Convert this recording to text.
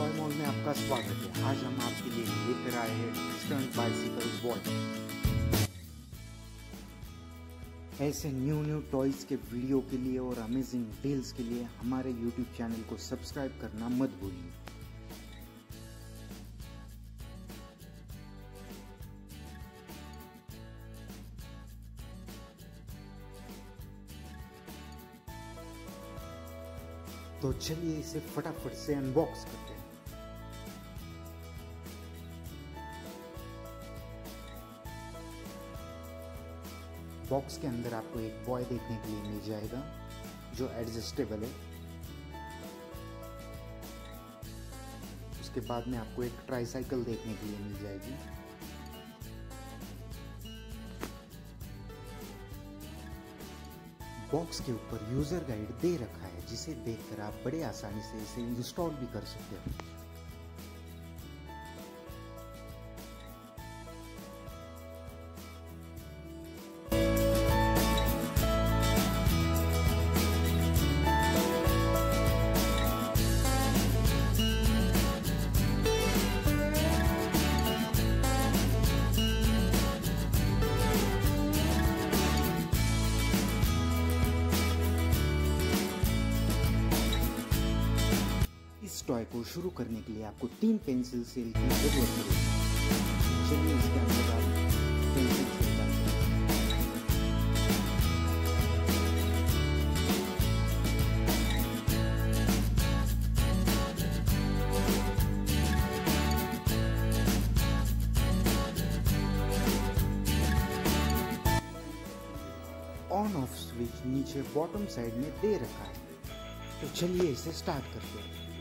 Toy mall में आपका स्वागत है। आज हम आपके लिए लेकर आए हैं स्टंट बाइसिकल वॉच। ऐसे न्यू टॉयज के वीडियो के लिए और अमेजिंग डील्स के लिए हमारे YouTube चैनल को सब्सक्राइब करना मत भूलिए। तो चलिए इसे फटाफट से अनबॉक्स करते हैं। बॉक्स के अंदर आपको एक बॉय देखने के लिए मिल जाएगा जो एडजस्टेबल है। उसके बाद में आपको एक ट्राईसाइकिल देखने के लिए मिल जाएगी। बॉक्स के ऊपर यूजर गाइड दे रखा है जिसे देखकर आप बड़े आसानी से इसे इंस्टॉल भी कर सकते हो। इस टॉय को शुरू करने के लिए आपको 3 पेंसिल सेल की जरूरत पड़ेगी। चलिए इसके अंदर आप पेंसिल सेल डालते हैं। ऑन ऑफ स्विच नीचे बॉटम साइड में दे रखा है। तो चलिए इसे स्टार्ट करते हैं।